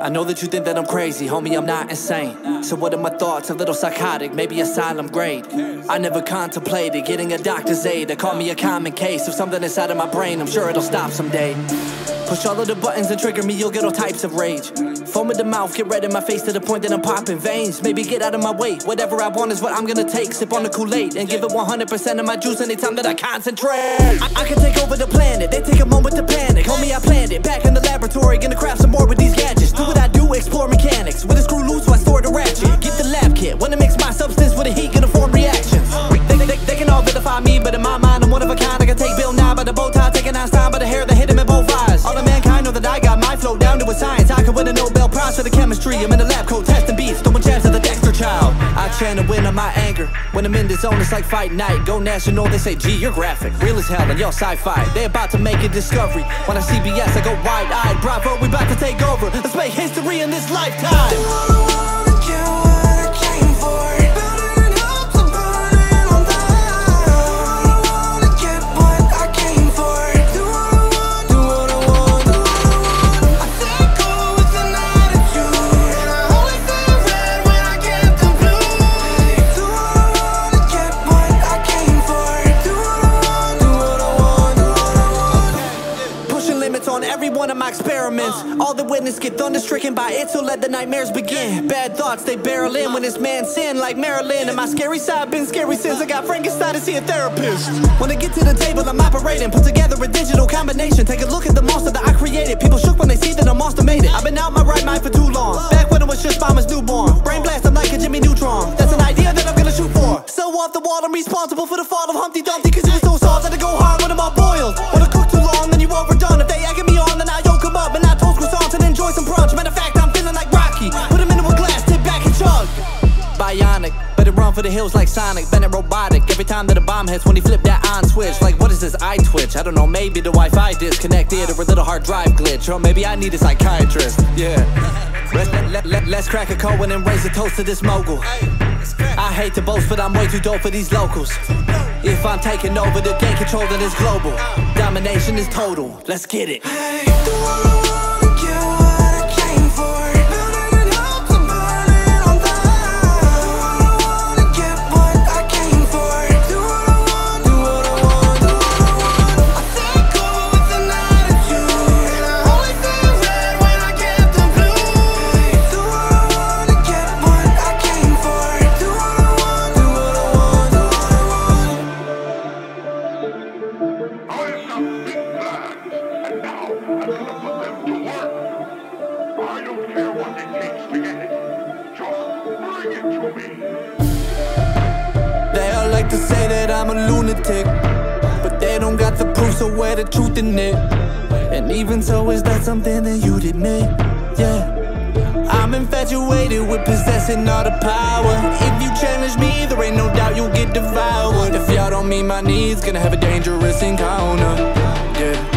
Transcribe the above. I know that you think that I'm crazy, homie, I'm not insane. So what are my thoughts? A little psychotic, maybe asylum grade. I never contemplated getting a doctor's aid. They call me a common case of something inside of my brain. I'm sure it'll stop someday. Push all of the buttons and trigger me, you'll get all types of rage. Foam at the mouth, get red in my face to the point that I'm popping veins. Maybe get out of my way, whatever I want is what I'm gonna take. Sip on the Kool-Aid and give it 100% of my juice anytime that I concentrate. I can take over the planet, they take a moment to panic. Homie, I planned it, back in the laboratory, gonna craft some more with these gadgets. Do what I do, explore mechanics. With a screw loose, so I store the ratchet. Get the lab kit, wanna mix my substance with the heat, gonna form reactions. They can all vilify me, but in my mind I'm one of a kind. I can take Bill Nye by the bow tie, taking Einstein by the hair that hit him in both eyes. All the mankind know that I got my flow down to a science. I could win a Nobel Prize for the chemistry. I'm in the lab coat, testing beats, throwing jabs at the Dexter child. I channel in on my anger. When I'm in the zone, it's like fight night. Go national, they say, gee, you're graphic. Real as hell and y'all sci-fi. They about to make a discovery. When I CBS, I go wide-eyed. Bravo, we about to take over. Let's make history in this lifetime. On every one of my experiments, all the witnesses get thunderstricken by it, so let the nightmares begin. Bad thoughts, they barrel in when it's man sin like Marilyn. And my scary side been scary since I got Frankenstein to see a therapist. When I get to the table, I'm operating, put together a digital combination. Take a look at the monster that I created. People shook when they see that I'm monster made it. I've been out my right mind for too long, back when I was just mama's newborn. Brain blast, I'm like a Jimmy Neutron. That's an idea that I'm gonna shoot for. So off the wall, I'm responsible for the fall of Humpty Dumpty, cause it was so soft that I go hard when I'm all boiled. When I cook too long, then you overdone. If they agony on, then I yoke them up and I toast croissants and enjoy some brunch. Matter of fact, I'm feeling like Rocky. Put him into a glass, tip back and chug. Bionic, better run for the hills like Sonic. Bennett robotic, every time that a bomb hits, when he flipped that on switch. Like, what is this eye twitch? I don't know, maybe the Wi-Fi disconnected or a little hard drive glitch. Or maybe I need a psychiatrist, yeah. Let's crack a Cohen and raise a toast to this mogul. I hate to boast, but I'm way too dope for these locals. If I'm taking over the game, control, then it's global. Domination is total, let's get it. They all like to say that I'm a lunatic, but they don't got the proof, so where the truth in it? And even so, is that something that you did me? Yeah, I'm infatuated with possessing all the power. If you challenge me, there ain't no doubt you'll get devoured. If y'all don't meet my needs, gonna have a dangerous encounter. Yeah.